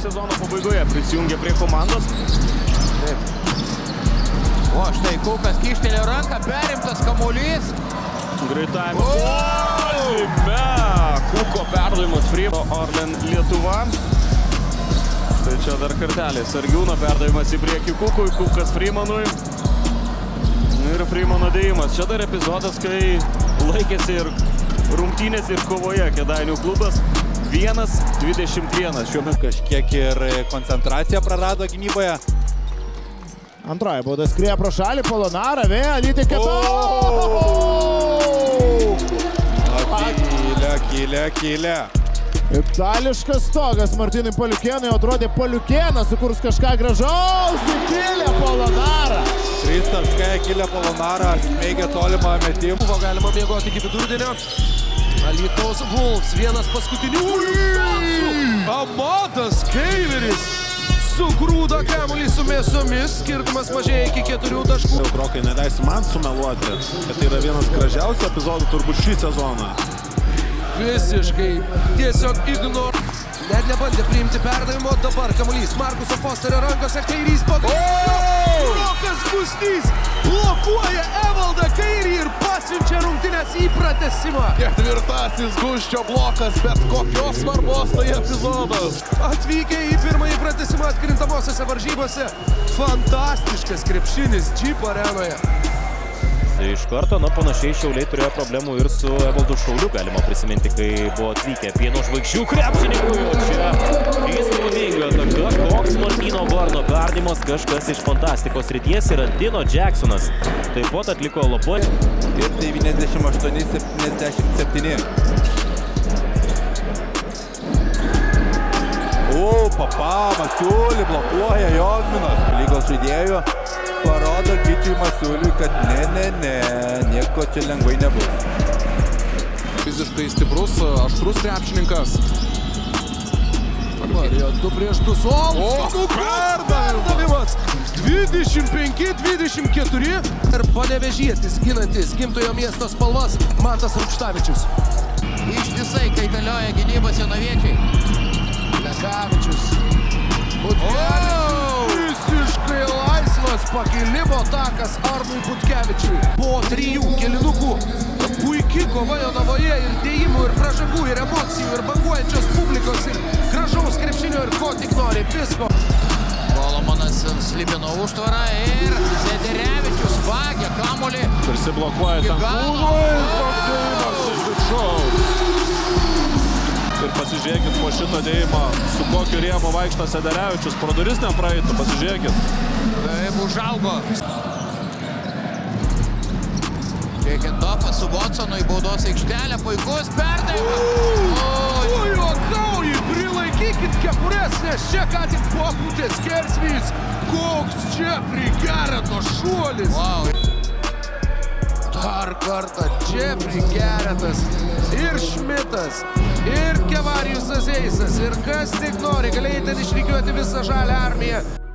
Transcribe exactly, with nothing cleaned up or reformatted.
sezono pabaigoje prisijungė prie komandos. Taip. O, štai Kaukas kyštelė ranką, perimtas kamuolys. Greitajame. Ooooooo! Kuko perdavimas prie Orlen Lietuva. Tai čia dar kartelė. Sargiūno perdavimas į priekį Kukui, Kukas Frymanui. Ir Frymono dėjimas. Čia dar epizodas, kai laikėsi ir rungtynės ir kovoje Kėdainių klubas. vienas dvidešimt vienas šiuo metu. Kažkiek ir koncentraciją prarado gynyboje. Antroji bauda skrieja pro šalį, Polonara vėl įtikė. Kylia, kylia, kylia. Itališkas stogas Martinui Paliukėnui, atrodė Paliukėnas sukurs kažką gražaus. Kylia Polonara. Trys taškai, kylia Polonara, smeigia tolimą metimą. Buvo galima mėgoti iki vidurdienio. Alytaus Vulfs vienas paskutinių. Amadas Keiveris. Sugrūdo kamuolį su mėsomis, skirtumas mažėja iki keturių taškų. Krokai, nedaisi man sumeluoti, kad tai yra vienas gražiausių epizodų turbūt šį sezoną. Visiškai, tiesiog ignor. Net nebandė priimti perdavimo, dabar kamuolys Markuso Fosterio rankose, Kairys pagrindžio. Krokas Gusnys blokuoja Evaldą Kairį ir pasiunčia rungtynes į pratęsimą. Ketvirtasis Gusčio blokas, bet kokios svarbos tai epizodas. Atvykę į pirmąjį pratęsimą atkrintamosiose varžybose. Fantastiškas krepšinis Jeep arenoje. Tai iš karto, nu, panašiai Šiauliai turėjo problemų ir su Evaldu Šauliu. Galima prisiminti, kai buvo atvykę Pieno žvaigždžių krepšininkų. Čia įspūdinga ataka. Koks Martino Bardo perdavimas, kažkas iš fantastikos srities, yra Dino Džeksonas. Taip pat atliko labai. Ir devyniasdešimt aštuoni septyniasdešimt septyni. O, papa, Mačiulį blokuoja Jogminas. Lygos žaidėjų. Parodo Gyčiui Masūliui, kad ne, ne, ne, nieko čia lengvai nebus. Fiziškai stiprus, aštrus krepšininkas. Du prieš du solus. O, perdavimas! dvidešimt penki dvidešimt keturi. Ir Panevėžietis, ginantis gimtojo miesto spalvas, Mantas Rukštavičius. Ištisai kaitalioja gynybos jonaviečiai. Lekavičius. Udvielis. Visiškai laisvas pakilimo takas Arnui Gutkevičiui. Po trijų kelinukų puiki kova Jonavoje ir dėjimų, ir pražangų, ir emocijų, ir banguojančios publikos, ir gražaus krepšinio, ir ko tik nori, visko. Kolomanas slipino užtvarą ir Zederevičius vagia kamuolį. Persiblokuoja tam kūnų. Ir pasižiūrėkit po šito dėjimo, su kokiu Riemo Vaikšta Zederevičius pro duris nepraeitų, pasižiūrėkit. Taip, užaugo. Kekindopas su Votsonu į baudos aikštelę, puikus perdavimas. O, juokauji, prilaikykit kepures, nes čia ką tik popūtės kersmys. Koks Čefri gereto šuolis. Dar kartą Čefri geretas. Ir Šmitas, ir Kevarius Azeisas, ir kas tik nori, galėjai ten išrikiuoti visą žalią armiją.